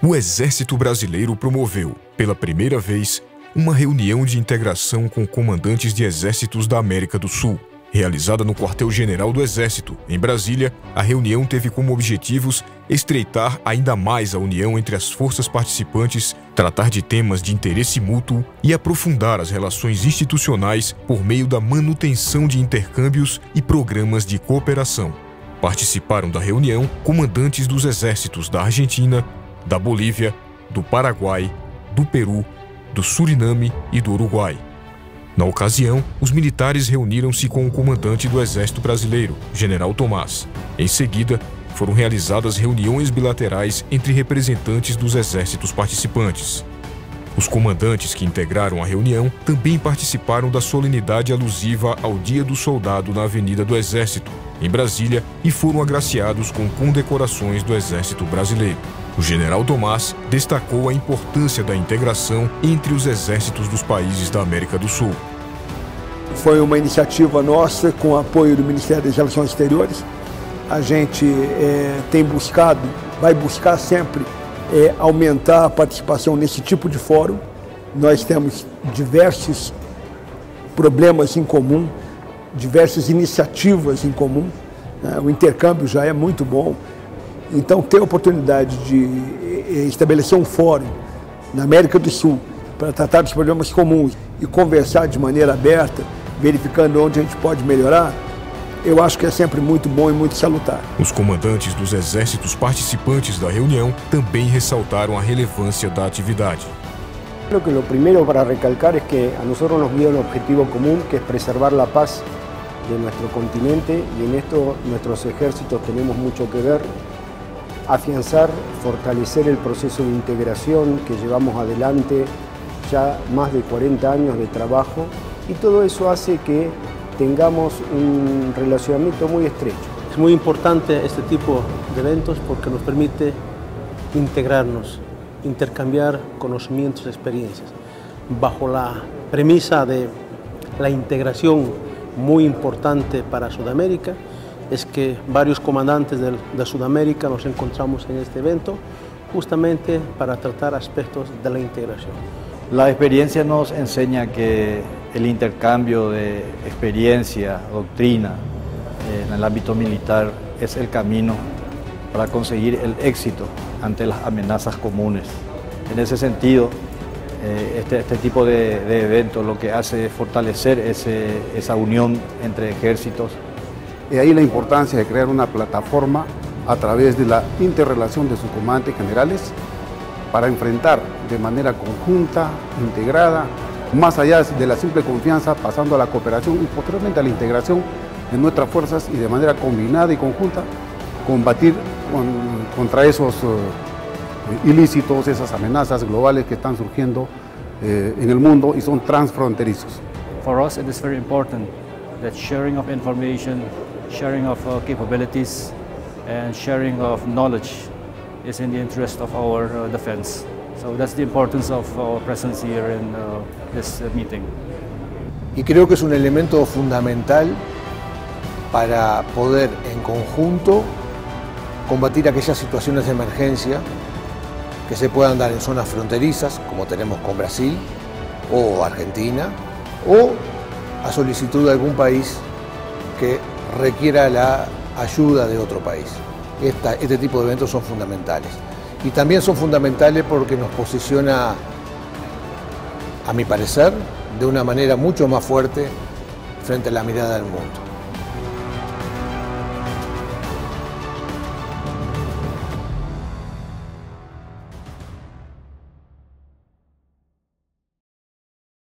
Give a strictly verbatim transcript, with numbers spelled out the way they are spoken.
o Exército Brasileiro promoveu, pela primeira vez, uma reunião de integração com comandantes de exércitos da América do Sul. Realizada no Quartel-General do Exército, em Brasília, a reunião teve como objetivos estreitar ainda mais a união entre as forças participantes, tratar de temas de interesse mútuo e aprofundar as relações institucionais por meio da manutenção de intercâmbios e programas de cooperação. Participaram da reunião comandantes dos exércitos da Argentina, da Bolívia, do Paraguai, do Peru, do Suriname e do Uruguai. Na ocasião, os militares reuniram-se com o comandante do Exército Brasileiro, General Tomás. Em seguida, foram realizadas reuniões bilaterais entre representantes dos exércitos participantes. Os comandantes que integraram a reunião também participaram da solenidade alusiva ao Dia do Soldado na Avenida do Exército, em Brasília, e foram agraciados com condecorações do Exército Brasileiro. O General Tomás destacou a importância da integração entre os exércitos dos países da América do Sul. Foi uma iniciativa nossa com o apoio do Ministério das Relações Exteriores. A gente é, tem buscado, vai buscar sempre é, aumentar a participação nesse tipo de fórum. Nós temos diversos problemas em comum, diversas iniciativas em comum. O intercâmbio já é muito bom. Então, ter a oportunidade de estabelecer um fórum na América do Sul para tratar dos problemas comuns e conversar de maneira aberta, verificando onde a gente pode melhorar, eu acho que é sempre muito bom e muito salutar. Os comandantes dos exércitos participantes da reunião também ressaltaram a relevância da atividade. Creo que lo primero para recalcar es que a nosotros nos guía un objetivo común, que es preservar la paz de nuestro continente, y en esto nuestros ejércitos tenemos mucho que ver. Afianzar, fortalecer el proceso de integración que llevamos adelante ya más de cuarenta años de trabajo, y todo eso hace que tengamos un relacionamiento muy estrecho. Es muy importante este tipo de eventos porque nos permite integrarnos, intercambiar conocimientos y experiencias, bajo la premisa de la integración muy importante para Sudamérica. Es que varios comandantes de, de Sudamérica nos encontramos en este evento justamente para tratar aspectos de la integración. La experiencia nos enseña que el intercambio de experiencia, doctrina eh, en el ámbito militar es el camino para conseguir el éxito ante las amenazas comunes. En ese sentido, eh, este, este tipo de, de eventos lo que hace es fortalecer ese, esa unión entre ejércitos. De ahí la importancia de crear una plataforma a través de la interrelación de sus comandantes generales para enfrentar de manera conjunta, integrada, más allá de la simple confianza, pasando a la cooperación y posteriormente a la integración de nuestras fuerzas, y de manera combinada y conjunta combatir con, contra esos eh, ilícitos, esas amenazas globales que están surgiendo eh, en el mundo y son transfronterizos. For us it is very important that sharing of information, sharing of uh, capabilities and sharing of knowledge is in the interest of our uh, defense. So that's the importance of our presence here in uh, this uh, meeting. Y creo que es un elemento fundamental para poder en conjunto combatir aquellas situaciones de emergencia que se puedan dar en zonas fronterizas, como tenemos con Brasil o Argentina, o a solicitud de algún país que requiera la ayuda de otro país. Esta, este tipo de eventos son fundamentales. Y también son fundamentales porque nos posiciona, a mi parecer, de una manera mucho más fuerte frente a la mirada del mundo.